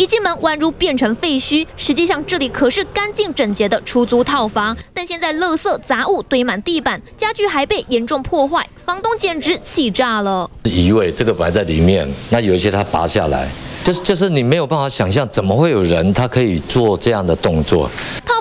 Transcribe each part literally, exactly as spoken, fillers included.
一进门宛如变成废墟。实际上，这里可是干净整洁的出租套房，但现在垃圾杂物堆满地板，家具还被严重破坏，房东简直气炸了。移位这个摆在里面，那有一些他拔下来，就是就是你没有办法想象，怎么会有人他可以做这样的动作。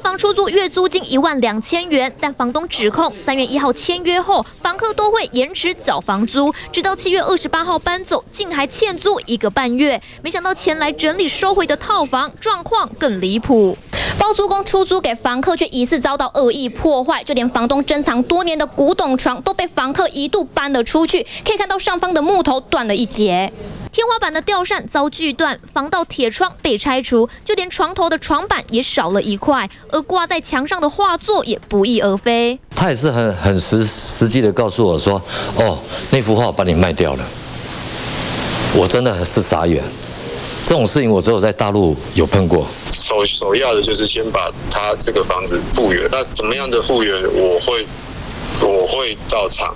房出租月租金一万两千元，但房东指控三月一号签约后，房客都会延迟缴房租，直到七月二十八号搬走，竟还欠租一个半月。没想到前来整理收回的套房状况更离谱，包租公出租给房客，却疑似遭到恶意破坏，就连房东珍藏多年的古董床都被房客一度搬了出去，可以看到上方的木头断了一截。 天花板的吊扇遭锯断，防盗铁窗被拆除，就连床头的床板也少了一块，而挂在墙上的画作也不翼而飞。他也是很很实实际的告诉我说：“哦，那幅画我把你卖掉了。”我真的是傻眼，这种事情我只有在大陆有碰过。首首要的就是先把他这个房子复原，那怎么样的复原，我会我会到场。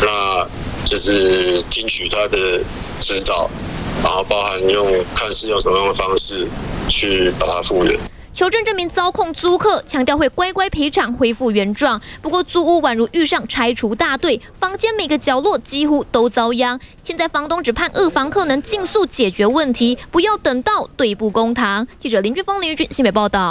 那 就是听取他的指导，然后包含用看是用什么样的方式去把它复原。求证这名遭控租客，强调会乖乖赔偿，恢复原状。不过租屋宛如遇上拆除大队，房间每个角落几乎都遭殃。现在房东只盼恶房客能尽速解决问题，不要等到对簿公堂。记者林俊峰、林玉君新北报道。